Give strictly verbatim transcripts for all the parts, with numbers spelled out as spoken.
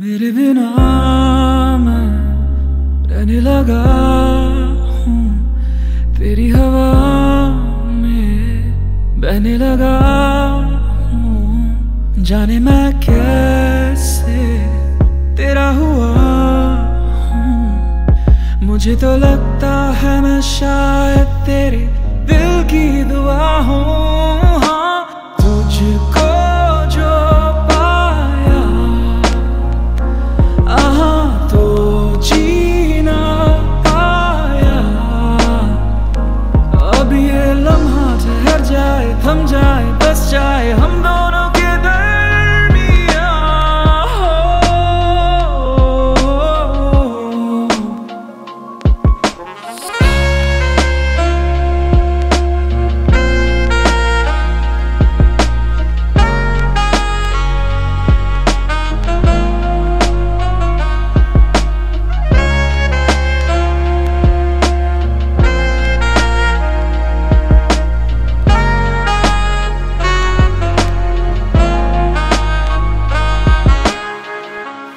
मेरे बिना मैं रहने लगा हूँ, तेरी हवा में बहने लगा हूँ। जाने मैं कैसे तेरा हुआ हूँ, मुझे तो लगता है मैं शायद तेरे दिल की दुआ हूँ। हाँ, तुझको थम जाए, बस जाए हम दोनों के दरमियां हो।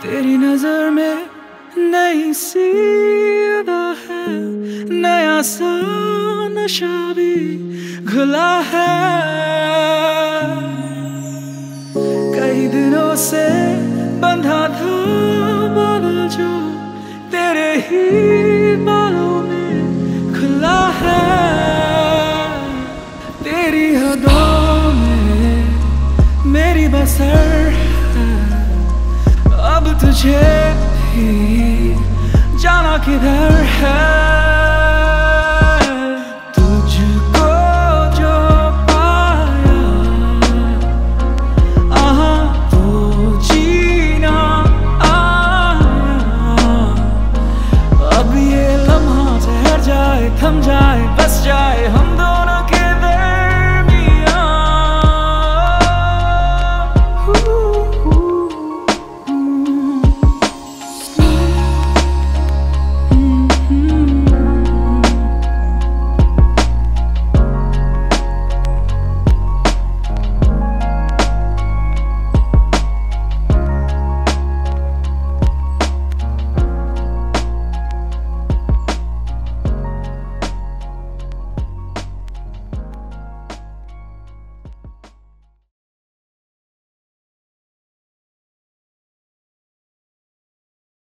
तेरी नजर में नई सी अदा है, नया सा नशा भी घुला है। कई दिनों से बंधा था बाल जो तेरे ही बालों में खुला है। तेरी हदों में मेरी बसर है, अब तुझे ही जाना किधर है।